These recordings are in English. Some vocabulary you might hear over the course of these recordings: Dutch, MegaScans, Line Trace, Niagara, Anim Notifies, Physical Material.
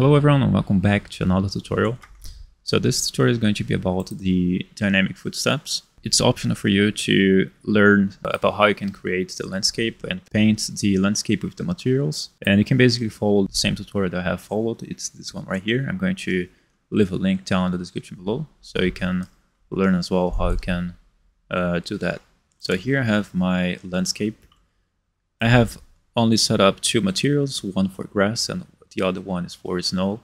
Hello everyone and welcome back to another tutorial. So this tutorial is going to be about the dynamic footsteps. It's optional for you to learn about how you can create the landscape and paint the landscape with the materials. And you can basically follow the same tutorial that I have followed. It's this one right here. I'm going to leave a link down in the description below so you can learn as well how you can do that. So here I have my landscape. I have only set up two materials, one for grass and the other one is for snow.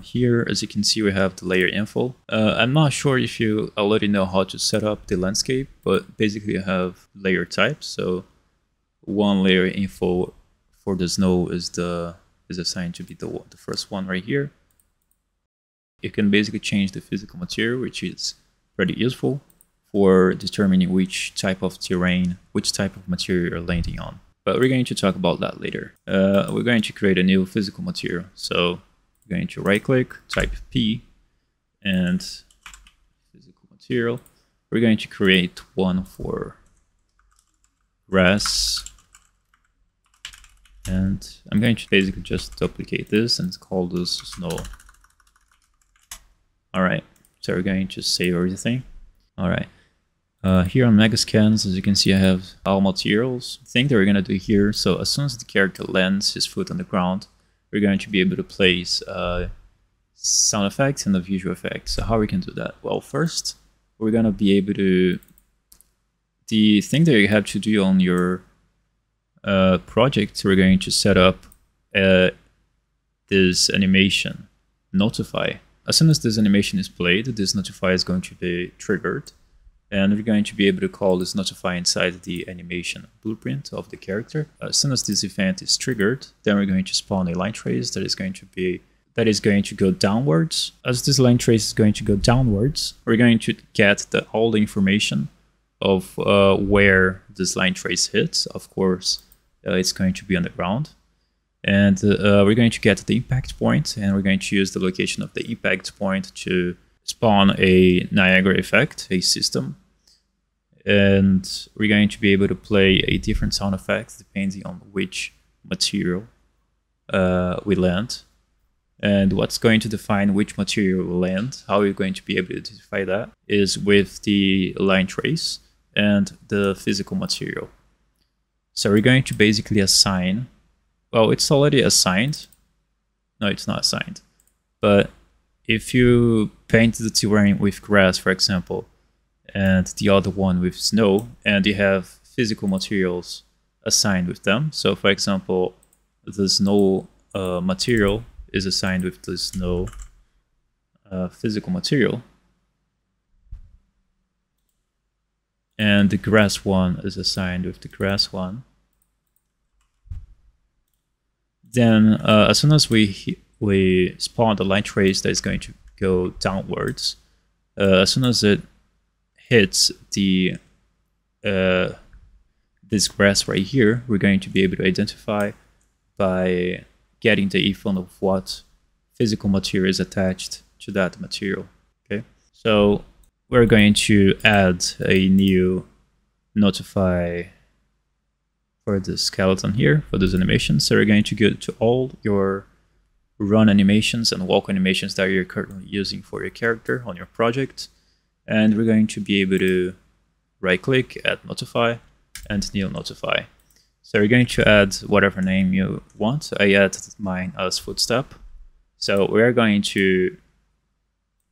Here, as you can see, we have the layer info. I'm not sure if you already know how to set up the landscape, but basically you have layer types. So one layer info for the snow is assigned to be the first one right here. You can basically change the physical material, which is pretty useful for determining which type of terrain, which type of material you're landing on. But we're going to talk about that later. We're going to create a new physical material. So we're going to right click, type P and physical material. We're going to create one for grass. And I'm going to basically just duplicate this and call this snow. All right, so we're going to save everything. All right. Here on MegaScans, as you can see, I have all materials. The thing that we're going to do here, so as soon as the character lands his foot on the ground, we're going to be able to place sound effects and a visual effect. So how we can do that? Well, first, we're going to be able to... The thing that you have to do on your project, we're going to set up this animation, Notify. As soon as this animation is played, this Notify is going to be triggered. And we're going to be able to call this Notify inside the animation blueprint of the character. As soon as this event is triggered, then we're going to spawn a line trace that is going to go downwards. As this line trace is going to go downwards, we're going to get all the information of where this line trace hits. Of course, it's going to be on the ground. And we're going to get the impact point, and we're going to use the location of the impact point to spawn a Niagara effect, a system, and we're going to be able to play a different sound effect depending on which material we land. And what's going to define which material we land, how we're going to be able to identify that, is with the line trace and the physical material. So we're going to basically assign, well, it's already assigned. No, it's not assigned, but if you paint the terrain with grass, for example, and the other one with snow, and you have physical materials assigned with them. So, for example, the snow material is assigned with the snow physical material, and the grass one is assigned with the grass one. Then, as soon as we spawn the line trace that is going to go downwards. As soon as it hits the this grass right here, we're going to be able to identify by getting the info of what physical material is attached to that material. Okay, so we're going to add a new Notify for the skeleton here for this animation. So we're going to go to all your run animations and walk animations that you're currently using for your character on your project, and we're going to be able to right click, add Notify and new Notify. So we're going to add whatever name you want. I added mine as footstep, so we're going to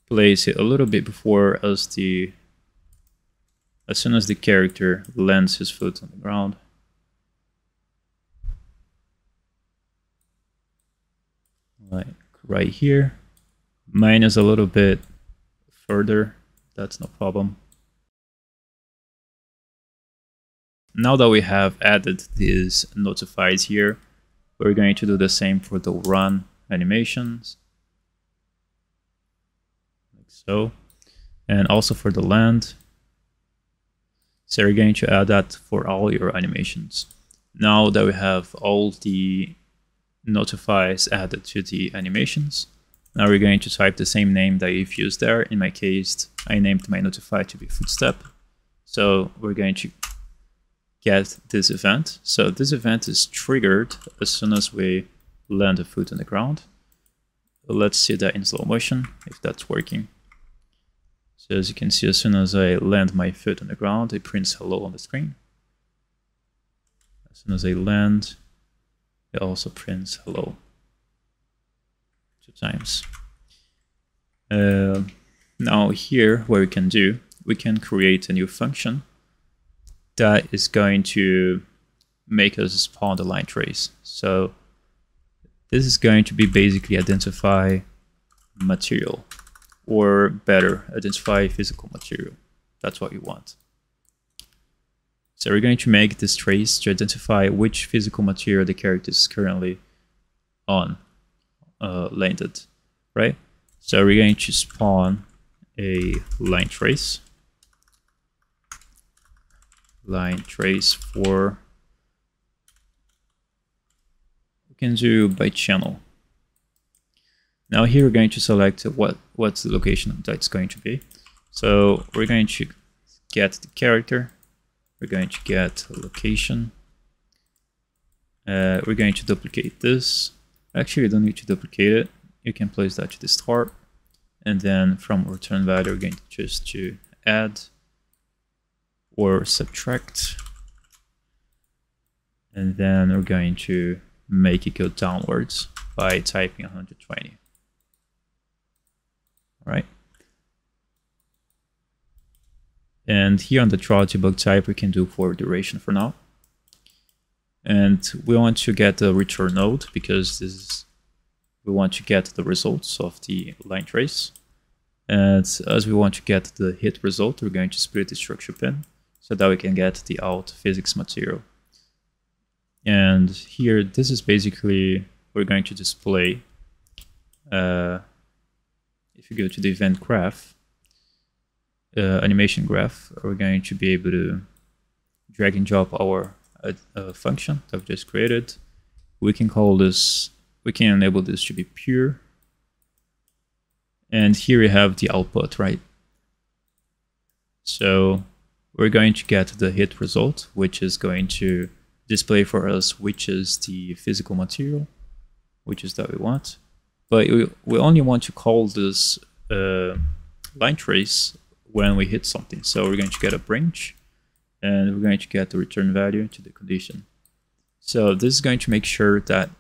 place it a little bit before as soon as the character lands his foot on the ground. Like right here. Mine is a little bit further, that's no problem. Now that we have added these notifies here, we're going to do the same for the run animations, like so, and also for the land. So we're going to add that for all your animations. Now that we have all the notifies added to the animations, now we're going to type the same name that you've used there. In my case, I named my notify to be footstep. So we're going to get this event. So this event is triggered as soon as we land a foot on the ground. Let's see that in slow motion, if that's working. So as you can see, as soon as I land my foot on the ground, it prints hello on the screen. As soon as I land, it also prints hello 2 times. Now here, what we can do, we can create a new function that is going to make us spawn the line trace. So this is going to be basically identify material, or better, identify physical material. That's what you want. So we're going to make this trace to identify which physical material the character is currently on, landed, right? So we're going to spawn a line trace for, we can do by channel. Now here we're going to select what's the location that's going to be. So we're going to get the character, we're going to get location, we're going to duplicate this. Actually, you don't need to duplicate it, you can place that to the start, and then from return value we're going to choose to add or subtract, and then we're going to make it go downwards by typing 120. All right, and here on the draw debug type we can do for duration for now, and we want to get the return node because this is, we want to get the results of the line trace, and as we want to get the hit result, we're going to split the structure pin so that we can get the out physics material. And here, this is basically, we're going to display, if you go to the event graph, animation graph, we're going to be able to drag and drop our function that I've just created. We can call this, we can enable this to be pure. And here we have the output, right? So we're going to get the hit result, which is going to display for us which is the physical material, which is that we want. But we only want to call this line trace when we hit something. So we're going to get a branch, and we're going to get the return value to the condition. So this is going to make sure that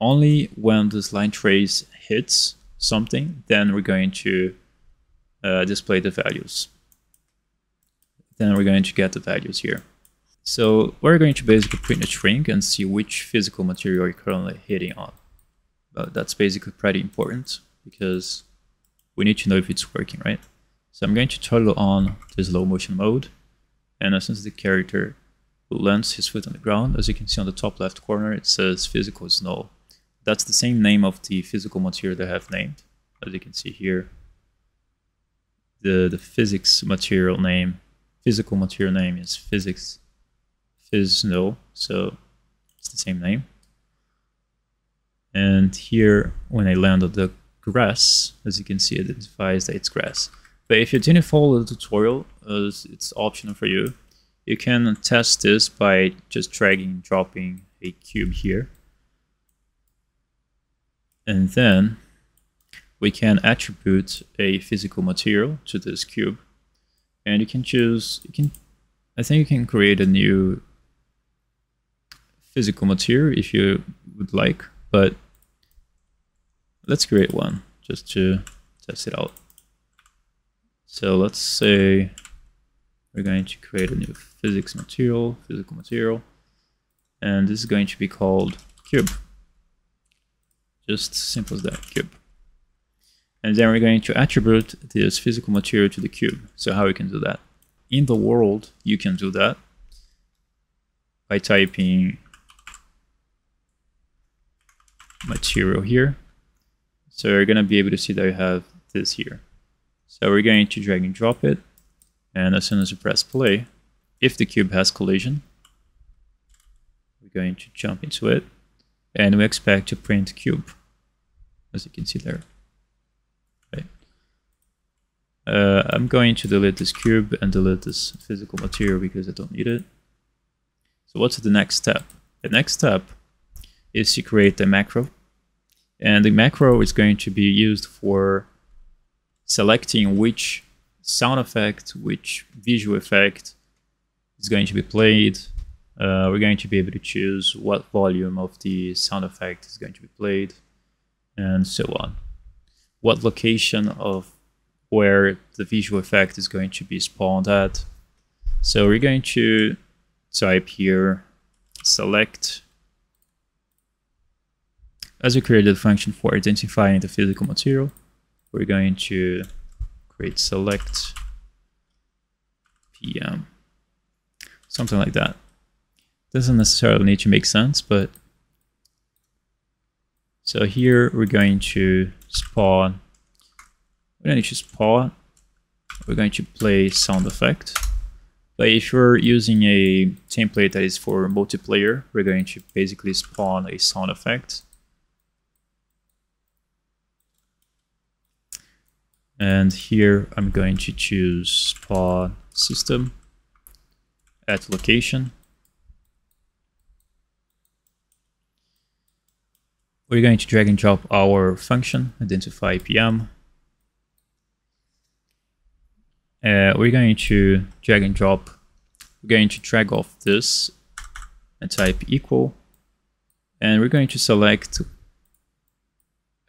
only when this line trace hits something, then we're going to display the values. Then we're going to get the values here. So we're going to basically print a string and see which physical material you're currently hitting on. But that's basically pretty important because we need to know if it's working, right? So I'm going to toggle on the slow motion mode, and as soon as the character lands his foot on the ground, as you can see on the top left corner, it says physical snow. That's the same name of the physical material that I have named. As you can see here, the physics material name, physical material name is physics snow, so it's the same name. And here, when I land on the grass, as you can see, it identifies that it's grass. But if you didn't follow the tutorial, it's optional for you. You can test this by just dragging and dropping a cube here. And then we can attribute a physical material to this cube. And you can choose, I think you can create a new physical material if you would like, but let's create one just to test it out. So let's say we're going to create a new physical material, and this is going to be called cube. Just simple as that, cube. And then we're going to attribute this physical material to the cube. So how we can do that? In the world, you can do that by typing material here. So you're going to be able to see that you have this here. So we're going to drag and drop it. And as soon as you press play, if the cube has collision, we're going to jump into it. And we expect to print cube, as you can see there. I'm going to delete this cube and delete this physical material because I don't need it. So what's the next step? The next step is to create a macro And the macro is going to be used for selecting which sound effect, which visual effect is going to be played. We're going to be able to choose what volume of the sound effect is going to be played, and so on. What location of where the visual effect is going to be spawned at. So we're going to type here, select, as we created a function for identifying the physical material, we're going to create select PM, something like that. Doesn't necessarily need to make sense, but so here we're going to spawn. We don't need to spawn. We're going to play sound effect. But if you're using a template that is for multiplayer, we're going to basically spawn a sound effect. And here I'm going to choose spawn system at location. We're going to drag and drop our function, identify PM. We're going to drag and drop. We're going to drag off this and type equal. And we're going to select.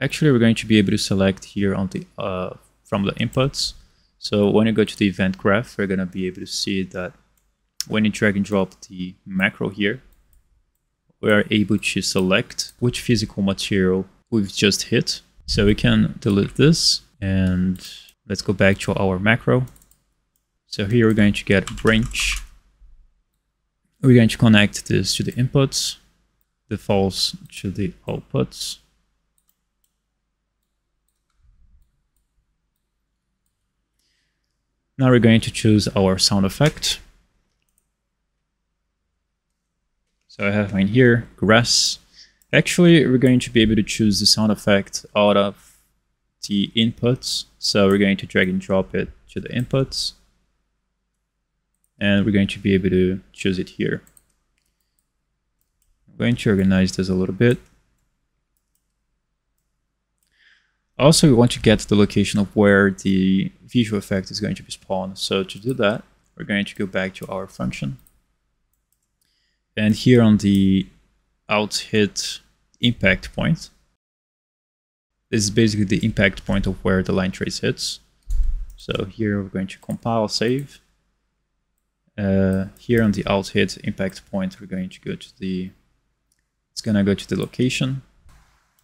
Actually, we're going to be able to select here on the from the inputs. So when you go to the event graph, we're going to be able to see that when you drag and drop the macro here, we are able to select which physical material we've just hit. So we can delete this and let's go back to our macro. So here we're going to get branch. We're going to connect this to the inputs, the false to the outputs. Now we're going to choose our sound effect. So I have mine here, grass. Actually, we're going to be able to choose the sound effect out of the inputs. So we're going to drag and drop it to the inputs. And we're going to be able to choose it here. I'm going to organize this a little bit. Also, we want to get the location of where the visual effect is going to be spawned. So to do that, we're going to go back to our function. And here on the out hit impact point, this is basically the impact point of where the line trace hits. So here we're going to compile, save. Here on the out hit impact point, we're going to go to the, it's going to go to the location.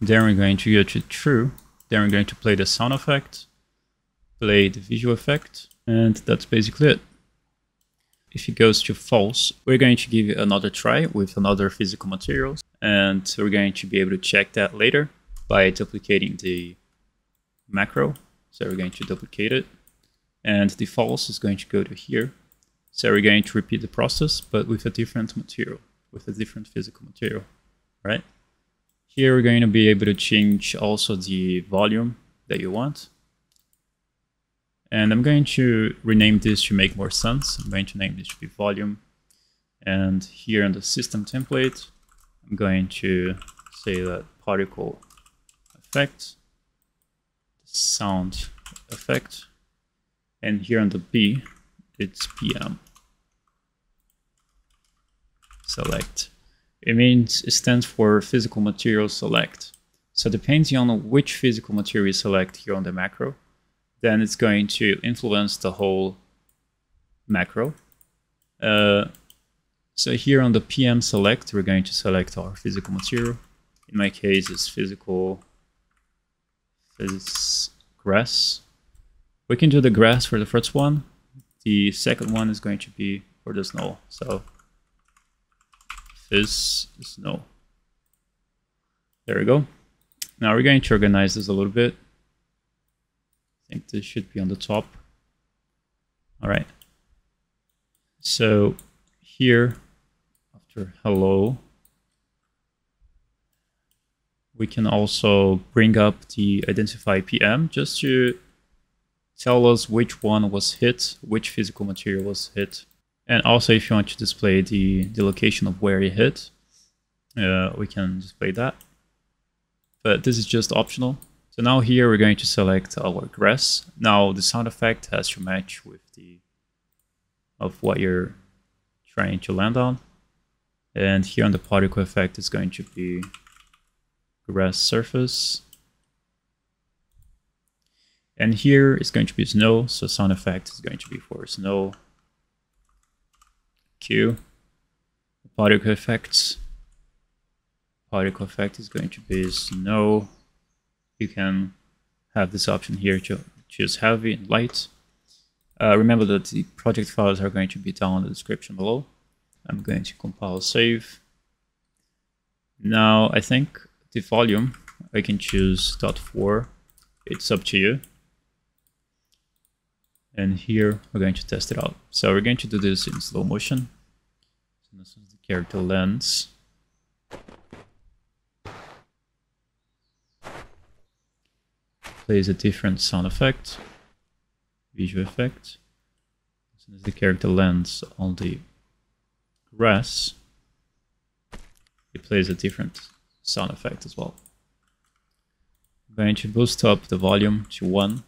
Then we're going to go to true. Then we're going to play the sound effect, play the visual effect, and that's basically it. If it goes to false, we're going to give it another try with another physical materials, and we're going to be able to check that later by duplicating the macro. So we're going to duplicate it, and the false is going to go to here. So we're going to repeat the process, but with a different material, with a different physical material, right? Here we're going to be able to change also the volume that you want. And I'm going to rename this to make more sense. I'm going to name this to be volume. And here on the system template, I'm going to say that particle effect, sound effect. And here on the B, it's PM. Select. It means it stands for physical material select. So depending on which physical material you select here on the macro, then it's going to influence the whole macro. So here on the PM select, we're going to select our physical material. In my case, it's physical grass. We can do the grass for the first one. The second one is going to be for the snow. So snow. There we go. Now we're going to organize this a little bit. I think this should be on the top. All right. So here, after hello, we can also bring up the identify PM just to tell us which one was hit, which physical material was hit. And also, if you want to display the location of where it hit, we can display that. but this is just optional. So now here we're going to select our grass. Now the sound effect has to match with the of what you're trying to land on. And here on the particle effect is going to be grass surface. And here is going to be snow, so sound effect is going to be for snow. Q. Particle effects. Particle effect is going to be snow. You can have this option here to choose heavy and light. Remember that the project files are going to be down in the description below. I'm going to compile, save. Now I think the volume, I can choose .4. It's up to you. And here we're going to test it out. So we're going to do this in slow motion. So this is the character lens. Plays a different sound effect, visual effect. This is the character lens on the grass. It plays a different sound effect as well. I'm going to boost up the volume to 1.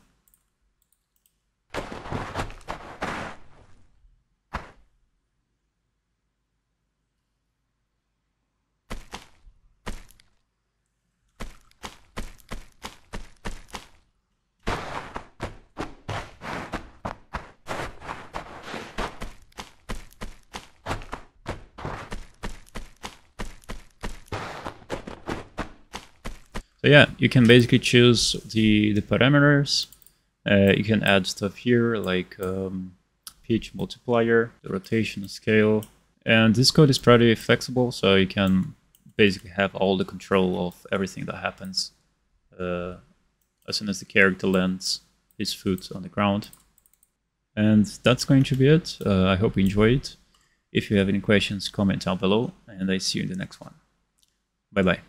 So yeah, you can basically choose the parameters. You can add stuff here like pitch multiplier, the rotation scale. And this code is pretty flexible, so you can basically have all the control of everything that happens as soon as the character lands his foot on the ground. And that's going to be it. I hope you enjoyed. If you have any questions, comment down below, and I see you in the next one. Bye-bye.